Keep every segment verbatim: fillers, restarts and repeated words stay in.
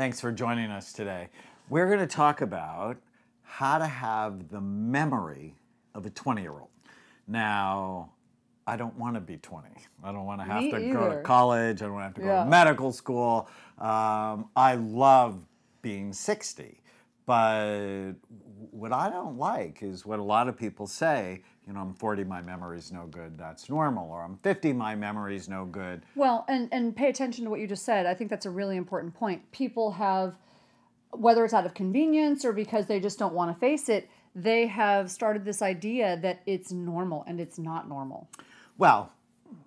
Thanks for joining us today. We're going to talk about how to have the memory of a twenty-year-old. Now, I don't want to be twenty. I don't want to have Me to either. go to college. I don't have to go yeah. to medical school. Um, I love being sixty. But what I don't like is what a lot of people say, you know, I'm forty, my memory's no good, that's normal, or I'm fifty, my memory's no good. Well, and, and pay attention to what you just said. I think that's a really important point. People have, whether it's out of convenience or because they just don't want to face it, they have started this idea that it's normal, and it's not normal. Well,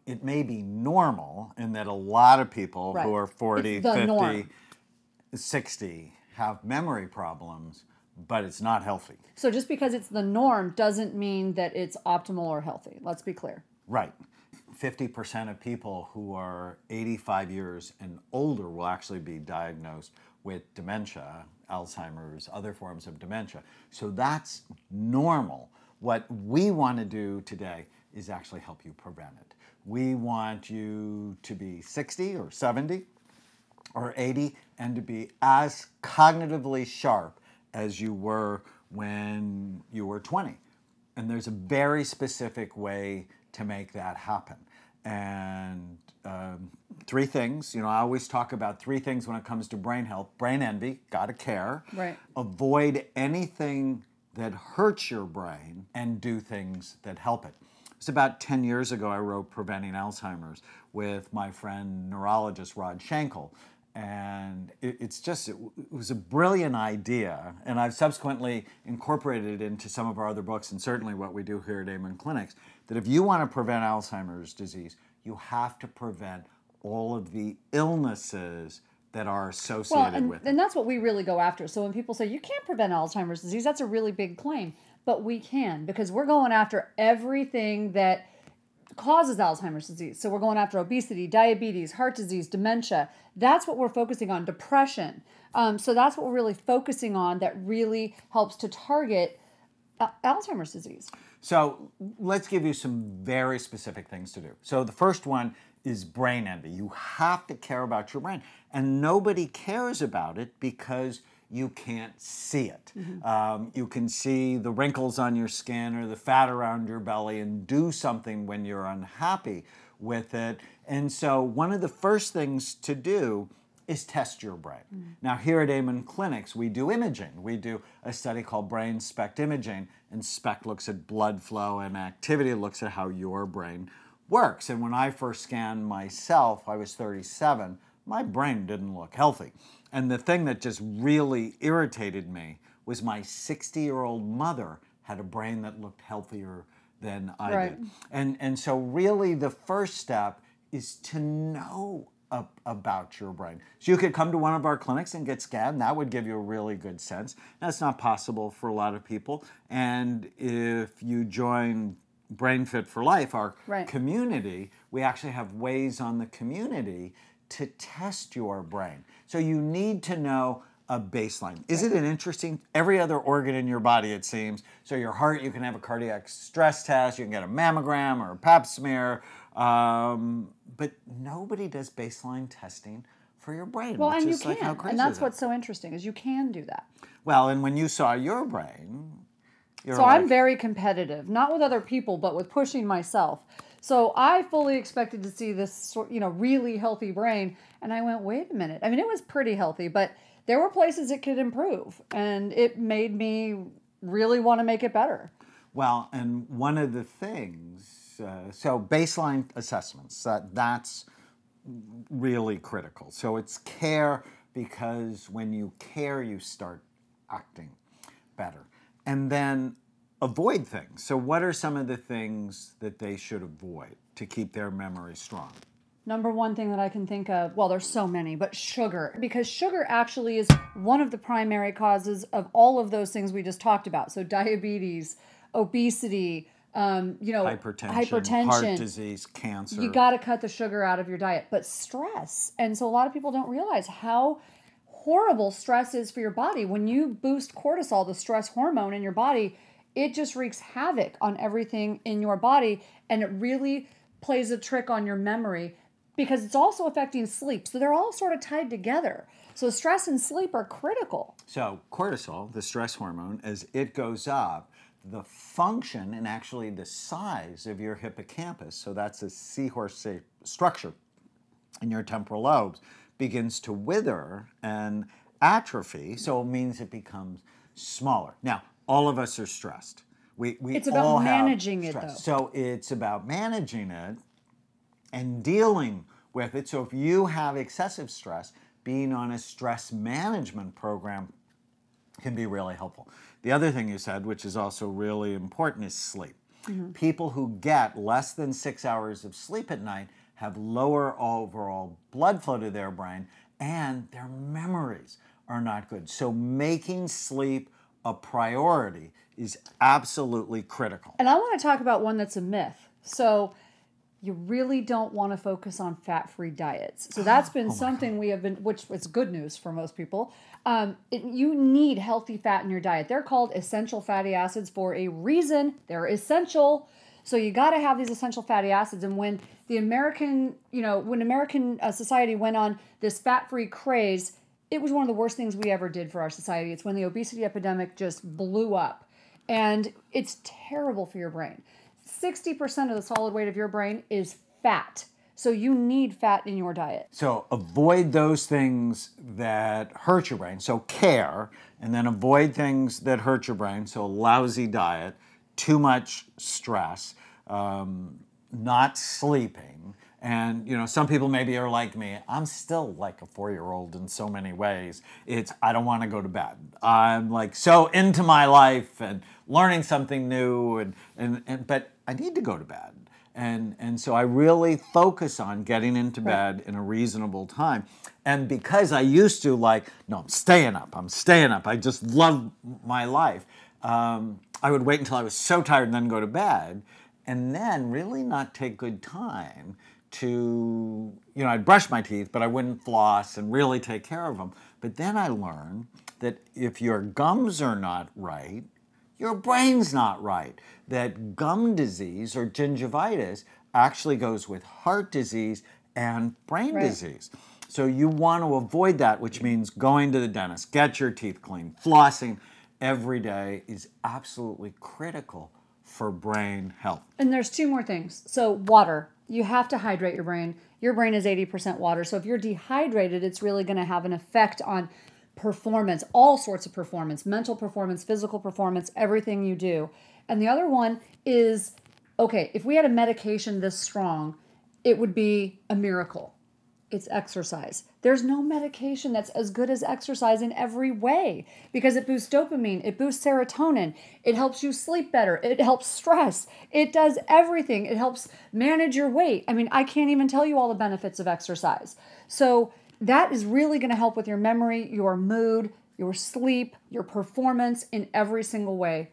it may be normal in that a lot of people right. who are forty, fifty, norm. sixty have memory problems, but it's not healthy. So just because it's the norm doesn't mean that it's optimal or healthy. Let's be clear. Right. fifty percent of people who are eighty-five years and older will actually be diagnosed with dementia, Alzheimer's, other forms of dementia. So that's normal. What we want to do today is actually help you prevent it. We want you to be sixty or seventy or eighty and to be as cognitively sharp as you were when you were twenty. And there's a very specific way to make that happen. And um, three things, you know, I always talk about three things when it comes to brain health. Brain envy, gotta care. Right. Avoid anything that hurts your brain and do things that help it. It's about ten years ago I wrote Preventing Alzheimer's with my friend neurologist Rod Shankle. And it, it's just, it, it was a brilliant idea, and I've subsequently incorporated it into some of our other books and certainly what we do here at Amen Clinics, that if you want to prevent Alzheimer's disease, you have to prevent all of the illnesses that are associated well, and, with it. And that's what we really go after. So when people say, you can't prevent Alzheimer's disease, that's a really big claim. But we can, because we're going after everything that causes Alzheimer's disease. So we're going after obesity, diabetes, heart disease, dementia. That's what we're focusing on, depression. Um, so that's what we're really focusing on that really helps to target uh, Alzheimer's disease. So let's give you some very specific things to do. So the first one is brain envy. You have to care about your brain, and nobody cares about it because you can't see it. Mm-hmm. um, you can see the wrinkles on your skin or the fat around your belly and do something when you're unhappy with it. And so one of the first things to do is test your brain. Mm-hmm. Now here at Amen Clinics, we do imaging. We do a study called Brain SPECT imaging, and SPECT looks at blood flow and activity. It looks at how your brain works. And when I first scanned myself, I was thirty-seven, my brain didn't look healthy. And the thing that just really irritated me was my sixty-year-old mother had a brain that looked healthier than I right. did. And, and so really the first step is to know a, about your brain. So you could come to one of our clinics and get scanned. That would give you a really good sense. That's not possible for a lot of people. And if you join BrainFit for Life, our right. community, we actually have ways on the community to test your brain. So you need to know a baseline. Isn't it interesting? Every other organ in your body, it seems. So your heart, you can have a cardiac stress test, you can get a mammogram or a pap smear, um, but nobody does baseline testing for your brain. Well, which and is you like can, how crazy and that's what's so interesting, is you can do that. Well, and when you saw your brain, you're so like, I'm very competitive, not with other people, but with pushing myself. So I fully expected to see this, you know, really healthy brain, and I went, wait a minute. I mean, it was pretty healthy, but there were places it could improve, and it made me really want to make it better. Well, and one of the things, uh, so baseline assessments, that, that's really critical. So it's care, because when you care, you start acting better. And then avoid things. So what are some of the things that they should avoid to keep their memory strong? Number one thing that I can think of, well, there's so many, but sugar. Because sugar actually is one of the primary causes of all of those things we just talked about. So diabetes, obesity, um, you know, hypertension, hypertension, heart disease, cancer. You got to cut the sugar out of your diet. But stress. And so a lot of people don't realize how horrible stress is for your body. When you boost cortisol, the stress hormone in your body, it just wreaks havoc on everything in your body, and it really plays a trick on your memory because it's also affecting sleep. So they're all sort of tied together. So stress and sleep are critical. So cortisol, the stress hormone, as it goes up, the function and actually the size of your hippocampus, so that's a seahorse-shaped structure in your temporal lobes, begins to wither and atrophy, so it means it becomes smaller. Now, all of us are stressed. We, we it's about all managing it, though. So it's about managing it and dealing with it. So if you have excessive stress, being on a stress management program can be really helpful. The other thing you said, which is also really important, is sleep. Mm-hmm. People who get less than six hours of sleep at night have lower overall blood flow to their brain, and their memories are not good. So making sleep a priority is absolutely critical. And I want to talk about one that's a myth. So you really don't want to focus on fat-free diets. So that's been oh something we have been, which is good news for most people. Um, it, you need healthy fat in your diet. They're called essential fatty acids for a reason. They're essential. So you got to have these essential fatty acids. And when the American, you know, when American uh, society went on this fat-free craze, it was one of the worst things we ever did for our society. It's when the obesity epidemic just blew up. And it's terrible for your brain. sixty percent of the solid weight of your brain is fat. So you need fat in your diet. So avoid those things that hurt your brain. So care, and then avoid things that hurt your brain. So lousy diet, too much stress, um, not sleeping. And, you know, some people maybe are like me. I'm still like a four-year-old in so many ways. It's, I don't want to go to bed. I'm like so into my life and learning something new, and, and, and but I need to go to bed. And, and so I really focus on getting into bed in a reasonable time. And because I used to like, no, I'm staying up, I'm staying up. I just love my life. Um, I would wait until I was so tired and then go to bed, and then really not take good time to, you know, I'd brush my teeth, but I wouldn't floss and really take care of them. But then I learned that if your gums are not right, your brain's not right. That gum disease or gingivitis actually goes with heart disease and brain right. disease. So you want to avoid that, which means going to the dentist, get your teeth clean, flossing every day is absolutely critical for brain health. And there's two more things. So water. You have to hydrate your brain. Your brain is eighty percent water. So if you're dehydrated, it's really going to have an effect on performance, all sorts of performance, mental performance, physical performance, everything you do. And the other one is, okay, if we had a medication this strong, it would be a miracle. It's exercise. There's no medication that's as good as exercise in every way, because it boosts dopamine, it boosts serotonin, it helps you sleep better, it helps stress, it does everything. It helps manage your weight. I mean, I can't even tell you all the benefits of exercise. So that is really going to help with your memory, your mood, your sleep, your performance in every single way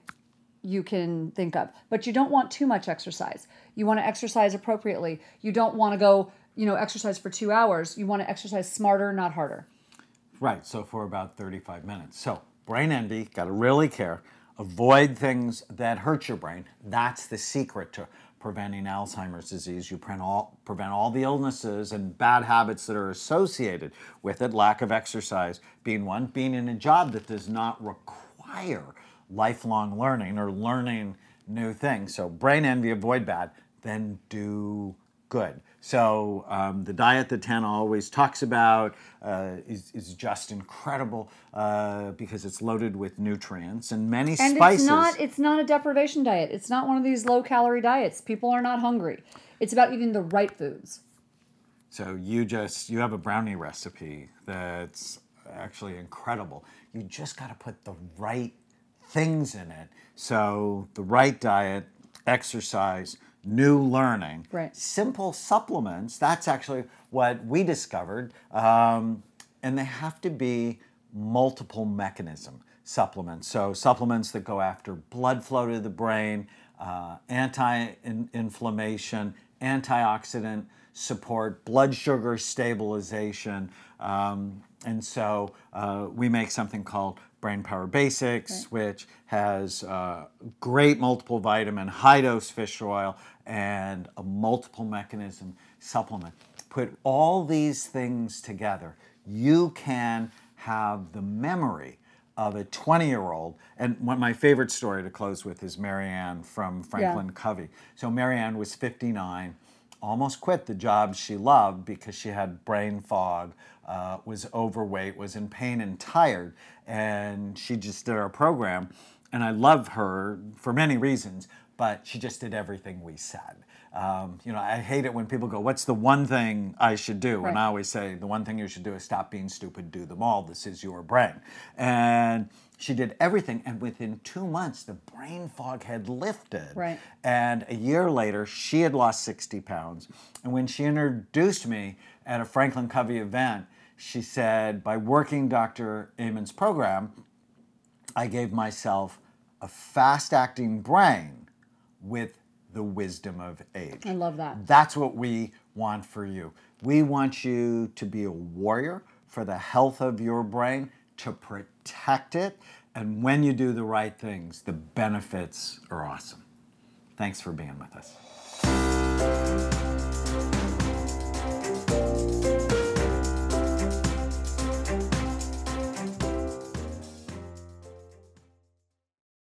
you can think of. But you don't want too much exercise. You want to exercise appropriately. You don't want to go, you know, exercise for two hours. You want to exercise smarter, not harder. Right, so for about thirty-five minutes. So brain envy, got to really care. Avoid things that hurt your brain. That's the secret to preventing Alzheimer's disease. You prevent all, prevent all the illnesses and bad habits that are associated with it. Lack of exercise being one. Being in a job that does not require lifelong learning or learning new things. So brain envy, avoid bad, then do good. So um, the diet that Tana always talks about uh, is, is just incredible uh, because it's loaded with nutrients and many and spices. And it's not, it's not a deprivation diet. It's not one of these low-calorie diets. People are not hungry. It's about eating the right foods. So you just, you have a brownie recipe that's actually incredible. You just got to put the right things in it. So the right diet, exercise, new learning, right. Simple supplements, that's actually what we discovered, um, and they have to be multiple mechanism supplements. So supplements that go after blood flow to the brain, uh, anti-inflammation, antioxidant support, blood sugar stabilization, um, and so uh, we make something called Brain Power Basics, right. which has uh, great multiple vitamin, high-dose fish oil, and a multiple mechanism supplement. Put all these things together, you can have the memory of a twenty-year-old. And one of my favorite story to close with is Marianne from Franklin yeah. Covey. So Marianne was fifty-nine, almost quit the job she loved because she had brain fog, uh, was overweight, was in pain and tired. And she just did our program. And I love her for many reasons, but she just did everything we said. Um, you know, I hate it when people go, what's the one thing I should do? Right. And I always say, the one thing you should do is stop being stupid, do them all. This is your brain. And she did everything. And within two months, the brain fog had lifted. Right. And a year later, she had lost sixty pounds. And when she introduced me at a Franklin Covey event, she said, by working Doctor Amen's program, I gave myself a fast-acting brain with the wisdom of age. I love that. That's what we want for you. We want you to be a warrior for the health of your brain, to protect it, and when you do the right things, the benefits are awesome. Thanks for being with us.